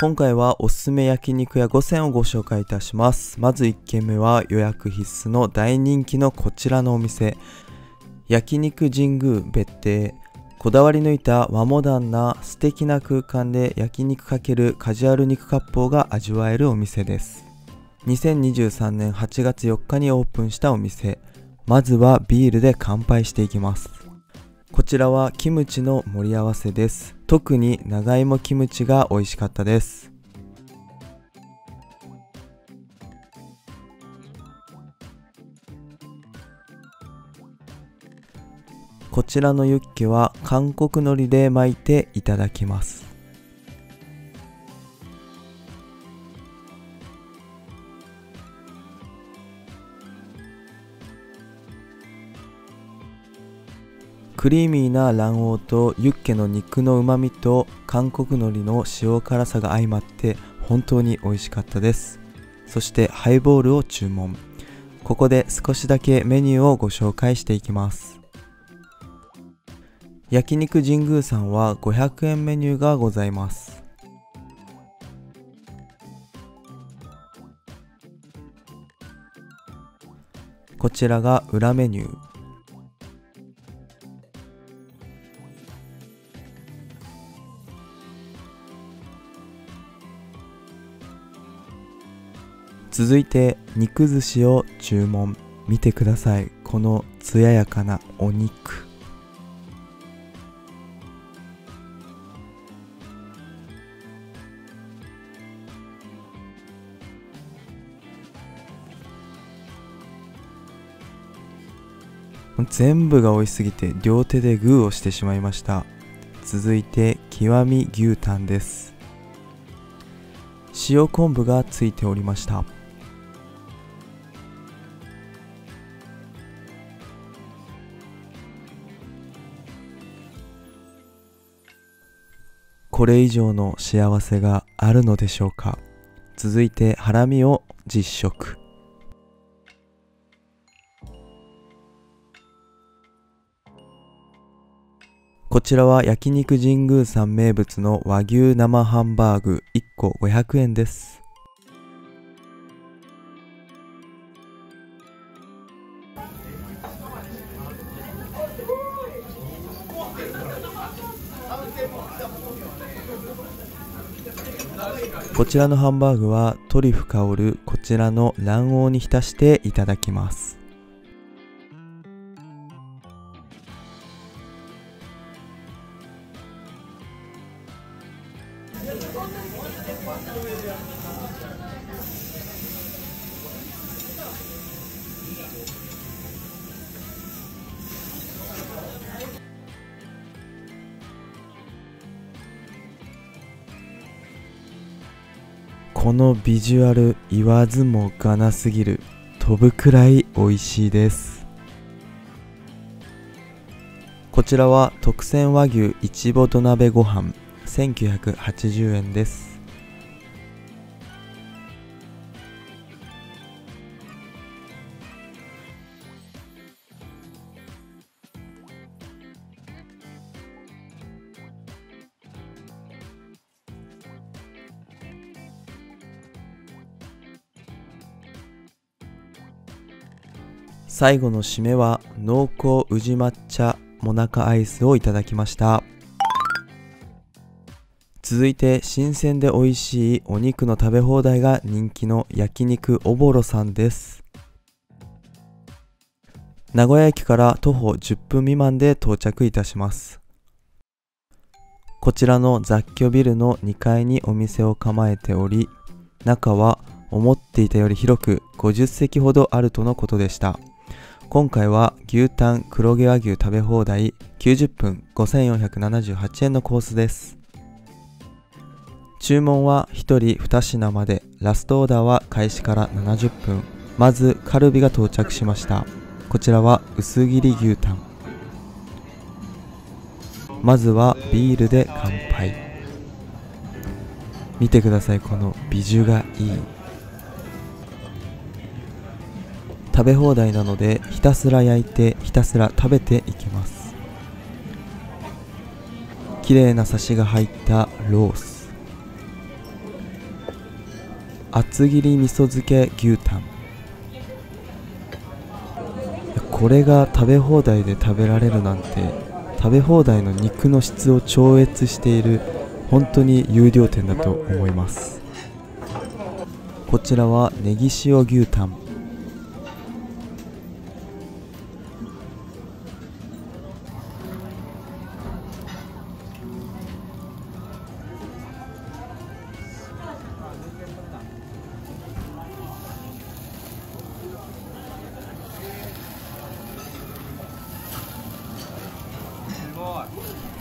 今回はおすすめ焼肉屋5選をご紹介いたします。まず1軒目は予約必須の大人気のこちらのお店、焼肉神宮別邸。こだわり抜いた和モダンな素敵な空間で焼肉×カジュアル肉割烹が味わえるお店です。2023年8月4日にオープンしたお店。まずはビールで乾杯していきます。こちらはキムチの盛り合わせです。特に長芋キムチが美味しかったです。こちらのユッケは韓国海苔で巻いていただきます。クリーミーな卵黄とユッケの肉のうまみと韓国海苔の塩辛さが相まって本当に美味しかったです。そしてハイボールを注文。ここで少しだけメニューをご紹介していきます。焼肉神宮さんは500円メニューがございます。こちらが裏メニュー。続いて肉寿司を注文。見てください、この艶やかなお肉。全部が美味しすぎて両手でグーをしてしまいました。続いて極み牛タンです。塩昆布がついておりました。これ以上の幸せがあるのでしょうか。続いてハラミを実食。こちらは焼肉神宮さん名物の和牛生ハンバーグ1個500円です。こちらのハンバーグはトリュフ香るこちらの卵黄に浸していただきます。このビジュアル、言わずもがなすぎる。飛ぶくらい美味しいです。こちらは特選和牛いちぼ土鍋ご飯1980円です。最後の締めは濃厚宇治抹茶もなかアイスをいただきました。続いて新鮮で美味しいお肉の食べ放題が人気の焼肉おぼろさんです。名古屋駅から徒歩10分未満で到着いたします。こちらの雑居ビルの2階にお店を構えており、中は思っていたより広く50席ほどあるとのことでした。今回は牛タン黒毛和牛食べ放題90分5478円のコースです。注文は1人2品まで。ラストオーダーは開始から70分。まずカルビが到着しました。こちらは薄切り牛タン。まずはビールで乾杯。見てください、このビジュがいい。食べ放題なのでひたすら焼いてひたすら食べていきます。綺麗なサシが入ったロース、厚切り味噌漬け牛タン、これが食べ放題で食べられるなんて、食べ放題の肉の質を超越している本当に優良店だと思います。こちらはネギ塩牛タン、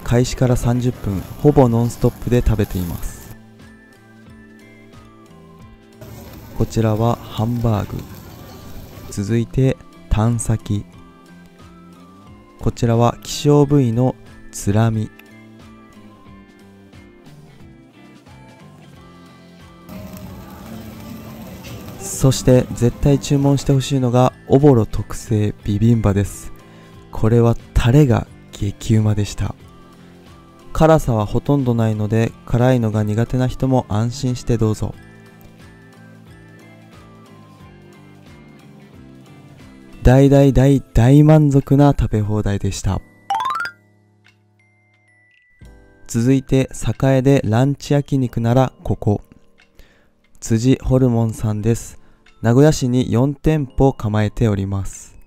開始から30分ほぼノンストップで食べています。こちらはハンバーグ、続いてタン先、こちらは希少部位のつらみ、そして絶対注文してほしいのがおぼろ特製ビビンバです。これはタレが激うまでした。辛さはほとんどないので、辛いのが苦手な人も安心してどうぞ。大満足な食べ放題でした。続いて栄でランチ焼肉ならここ、辻ホルモンさんです。名古屋市に4店舗構えております。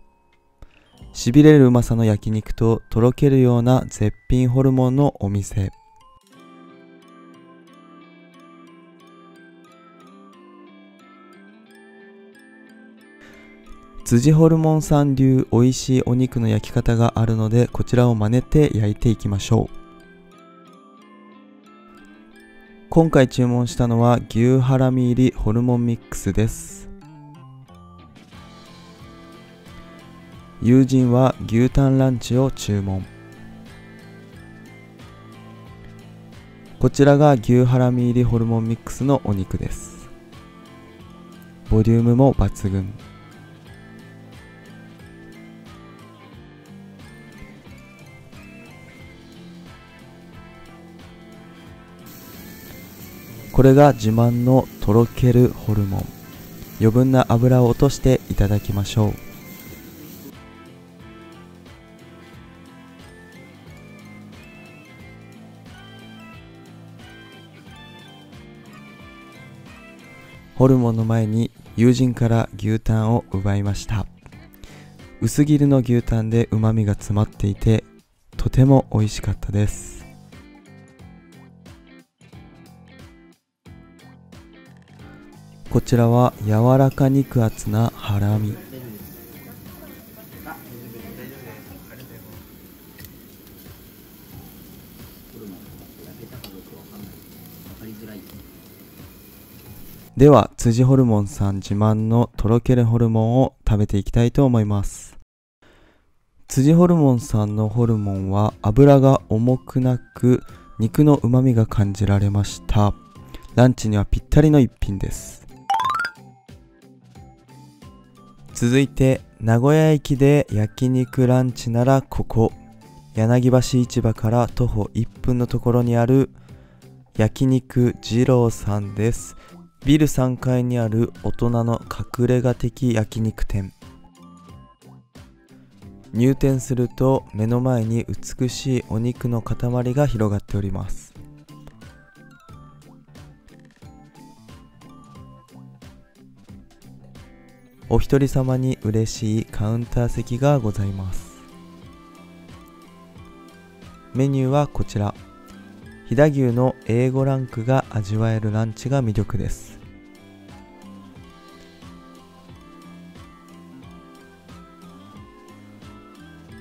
しびれるうまさの焼肉ととろけるような絶品ホルモンのお店。辻ホルモンさん流美味しいお肉の焼き方があるので、こちらを真似て焼いていきましょう。今回注文したのは牛ハラミ入りホルモンミックスです。友人は牛タンランチを注文。こちらが牛ハラミ入りホルモンミックスのお肉です。ボリュームも抜群。これが自慢のとろけるホルモン。余分な油を落としていただきましょう。ホルモンの前に友人から牛タンを奪いました。薄切りの牛タンでうまみが詰まっていて、とても美味しかったです。こちらは柔らか肉厚なハラミ、では辻ホルモンさん自慢のとろけるホルモンを食べていきたいと思います。辻ホルモンさんのホルモンは脂が重くなく、肉のうまみが感じられました。ランチにはぴったりの一品です。続いて名古屋駅で焼肉ランチならここ、柳橋市場から徒歩1分のところにある焼肉二郎さんです。ビル3階にある大人の隠れ家的焼肉店。入店すると目の前に美しいお肉の塊が広がっております。お一人様に嬉しいカウンター席がございます。メニューはこちら、飛騨牛のA5ランクが味わえるランチが魅力です。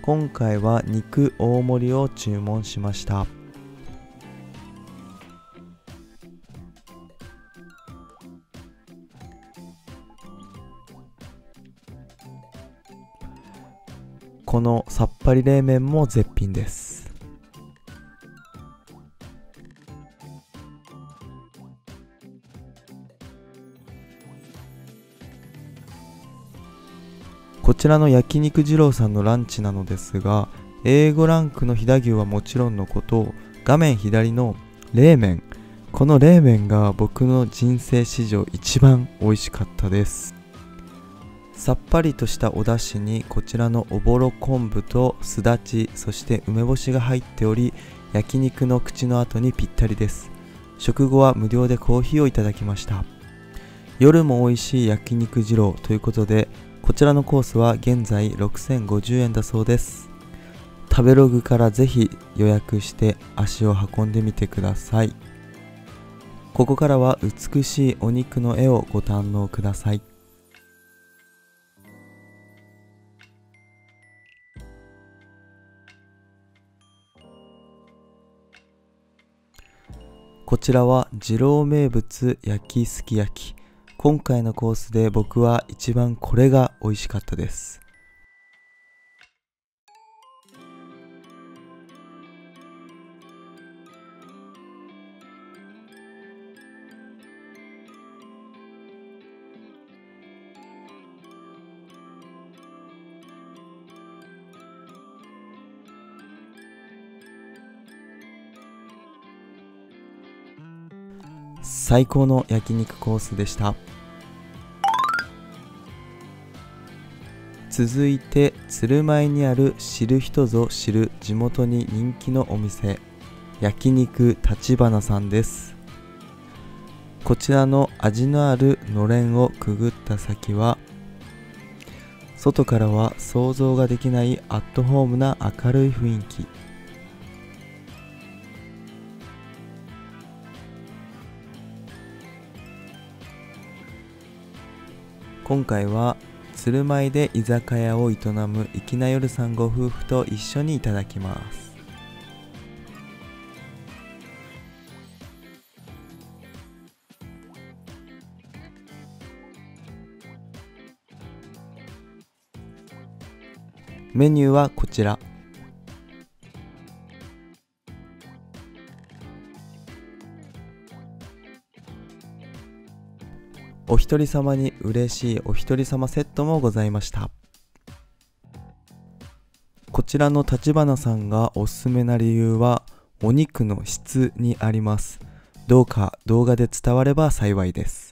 今回は肉大盛りを注文しました。このさっぱり冷麺も絶品です。こちらの焼肉二郎さんのランチなのですが、A5ランクの飛騨牛はもちろんのこと、画面左の冷麺、この冷麺が僕の人生史上一番美味しかったです。さっぱりとしたお出汁にこちらのおぼろ昆布とすだち、そして梅干しが入っており、焼肉の口の後にぴったりです。食後は無料でコーヒーをいただきました。夜も美味しい焼肉二郎ということで、こちらのコースは現在6050円だそうです。食べログからぜひ予約して足を運んでみてください。ここからは美しいお肉の絵をご堪能ください。こちらは二郎名物焼きすき焼き。今回のコースで僕は一番これが美味しかったです。最高の焼肉コースでした。続いて鶴舞にある知る人ぞ知る地元に人気のお店、焼肉立花さんです。こちらの味のあるのれんをくぐった先は、外からは想像ができないアットホームな明るい雰囲気。今回は鶴舞で居酒屋を営む粋な夜さんご夫婦と一緒にいただきます。メニューはこちら。お一人様に嬉しいお一人様セットもございました。こちらの立花さんがおすすめな理由はお肉の質にあります。どうか動画で伝われば幸いです。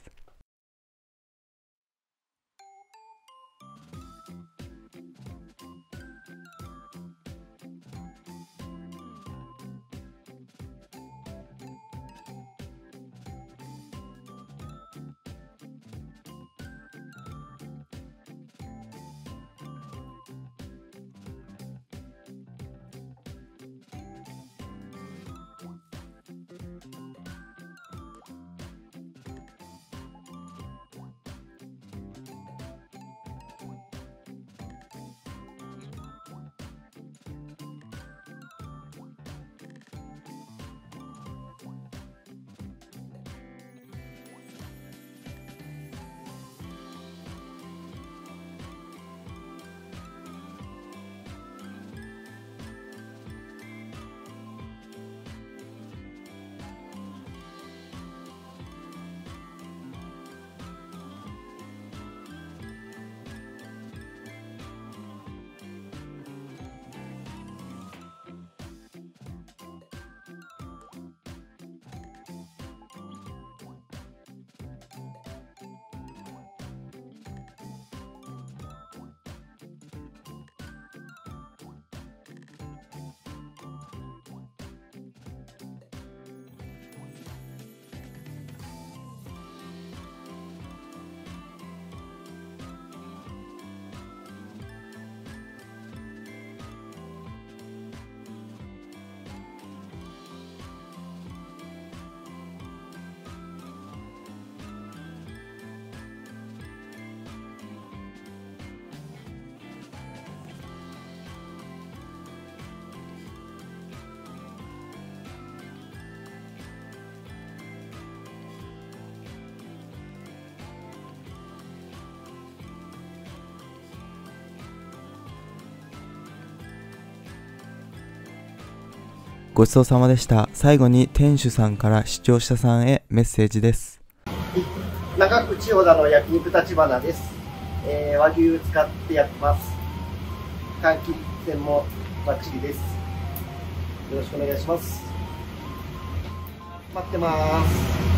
ごちそうさまでした。最後に店主さんから視聴者さんへメッセージです。中区千代田の焼肉立花です。和牛使ってやってます。換気店もバッチリです。よろしくお願いします。待ってます。